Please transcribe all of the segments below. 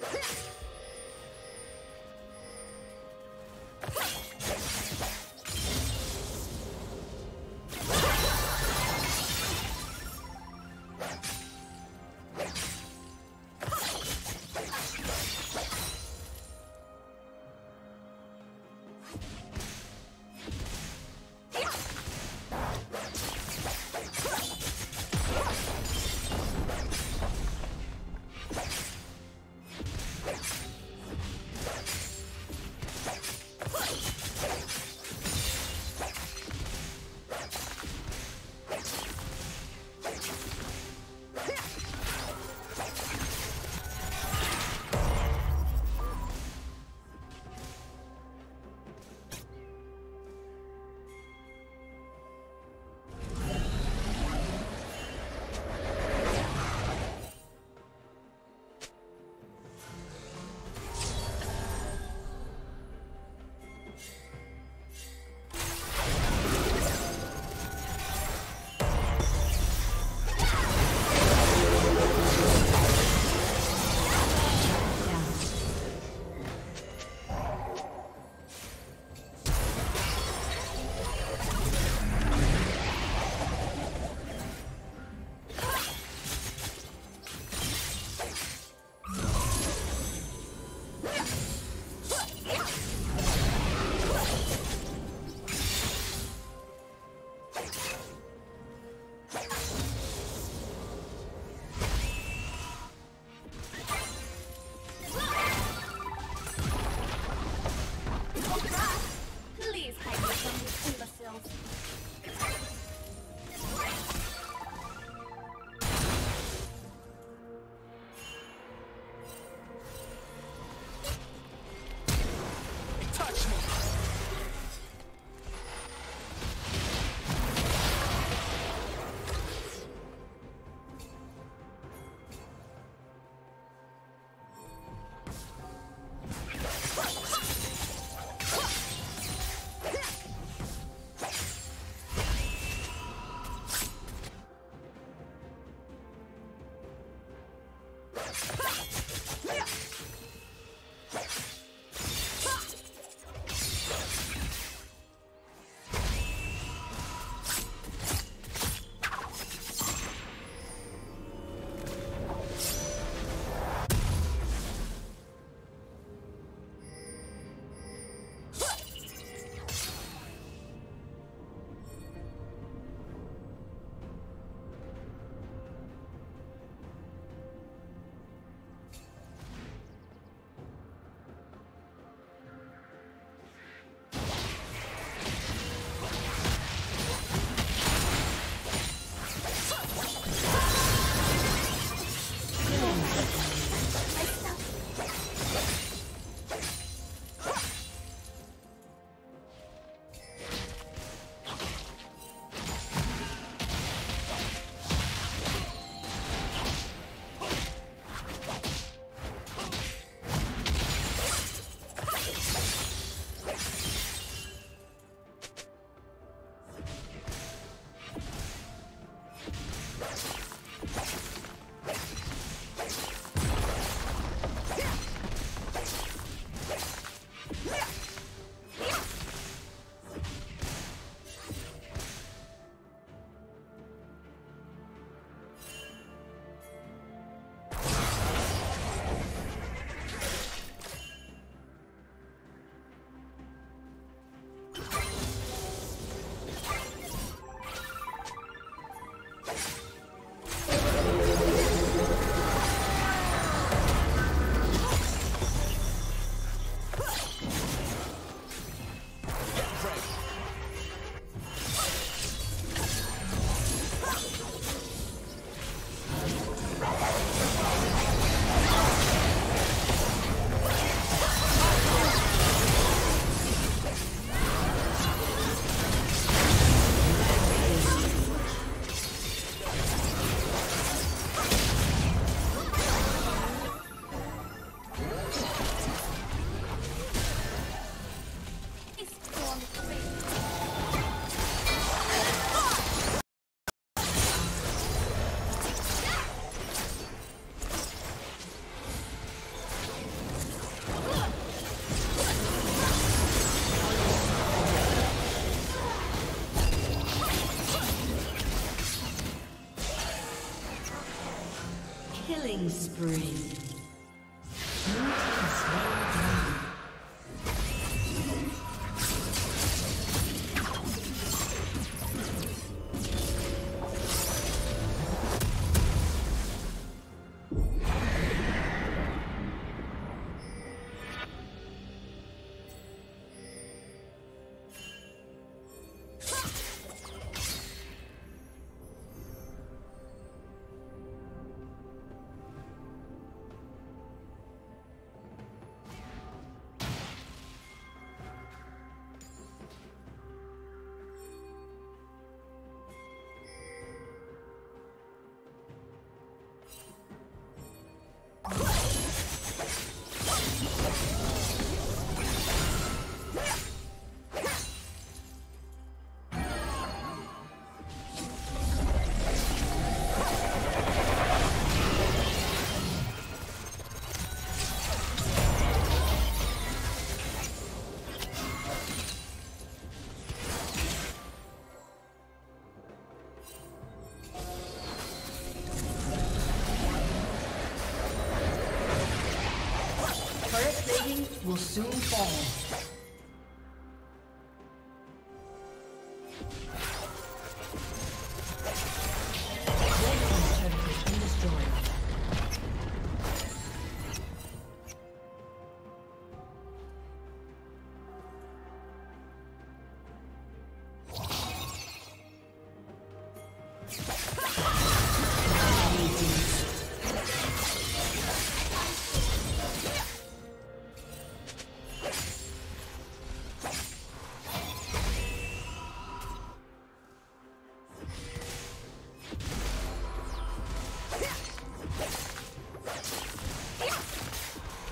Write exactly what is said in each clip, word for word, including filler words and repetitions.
Let's brain. Will soon fall.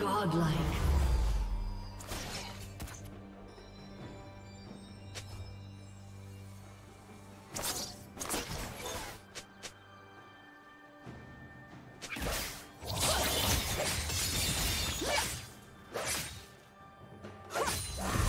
Godlike. Team's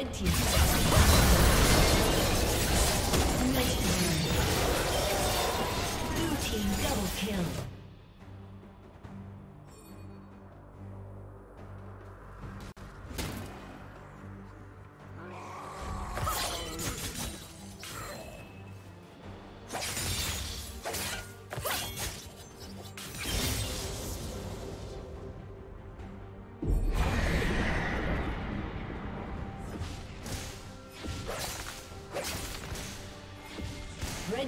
Red